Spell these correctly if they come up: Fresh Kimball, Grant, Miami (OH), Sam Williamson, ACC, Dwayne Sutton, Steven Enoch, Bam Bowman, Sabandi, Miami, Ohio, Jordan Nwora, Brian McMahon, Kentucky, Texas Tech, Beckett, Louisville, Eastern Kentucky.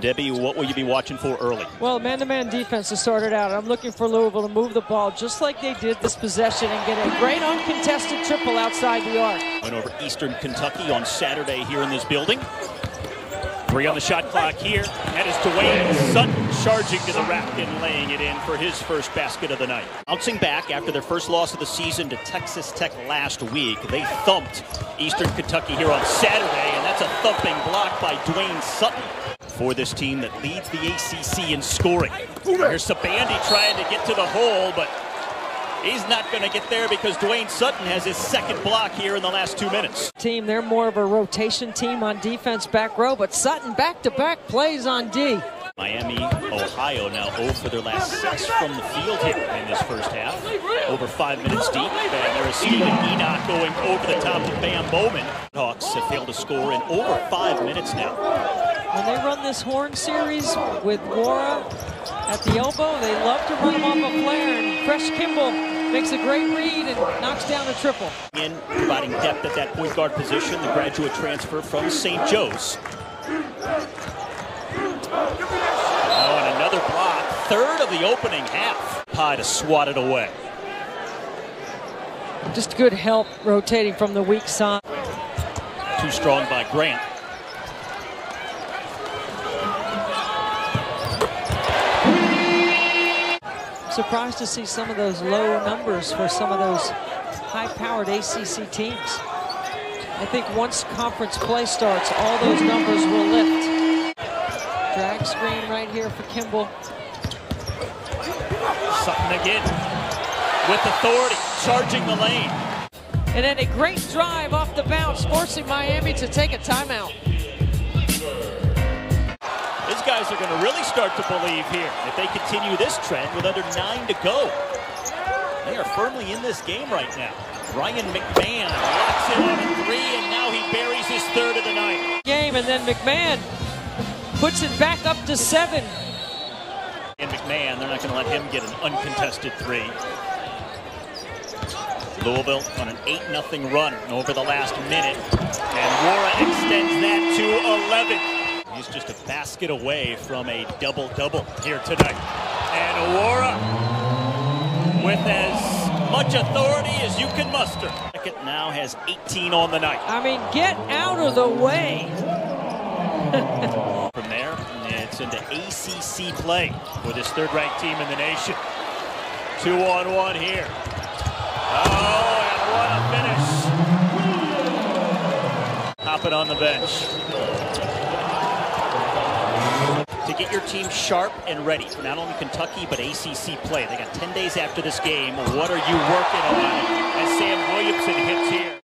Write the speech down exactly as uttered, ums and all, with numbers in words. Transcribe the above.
Debbie, what will you be watching for early? Well, man-to-man defense has started out. I'm looking for Louisville to move the ball just like they did this possession and get a great uncontested triple outside the arc. Went over Eastern Kentucky on Saturday here in this building. Three on the shot clock here. That is Dwayne Sutton charging to the rack and laying it in for his first basket of the night. Bouncing back after their first loss of the season to Texas Tech last week, they thumped Eastern Kentucky here on Saturday, and that's a thumping block by Dwayne Sutton for this team that leads the A C C in scoring. Here's Sabandi trying to get to the hole, but he's not going to get there because Dwayne Sutton has his second block here in the last two minutes. Team, they're more of a rotation team on defense back row, but Sutton back-to-back -back plays on D. Miami, Ohio now zero for their last six from the field here in this first half. Over five minutes deep, and there is Steven Enoch going over the top of Bam Bowman. Hawks have failed to score in over five minutes now. When they run this horn series with Nwora at the elbow, they love to run him off a player, and Fresh Kimball makes a great read and knocks down a triple. In providing depth at that point guard position, the graduate transfer from Saint Joe's. Oh, and another block. Third of the opening half. High to swat it away. Just good help rotating from the weak side. Too strong by Grant. Surprised to see some of those low numbers for some of those high-powered A C C teams. I think once conference play starts, all those numbers will lift. Drag screen right here for Kimball. Sutton again with authority, charging the lane. And then a great drive off the bounce, forcing Miami to take a timeout. Guys are going to really start to believe here if they continue this trend with under nine to go. They are firmly in this game right now. Brian McMahon locks in on a three, and now he buries his third of the night. Game, and then McMahon puts it back up to seven. And McMahon, they're not going to let him get an uncontested three. Louisville on an eight nothing run over the last minute, and Nwora extends that to eleven. He's just a basket away from a double-double here tonight. And Nwora with as much authority as you can muster. Beckett now has eighteen on the night. I mean, get out of the way. From there, it's into A C C play for this third-ranked team in the nation. Two on one here. Oh, and what a finish. Hopping on the bench. To get your team sharp and ready for not only Kentucky, but A C C play. They got ten days after this game. What are you working on as Sam Williamson hits here?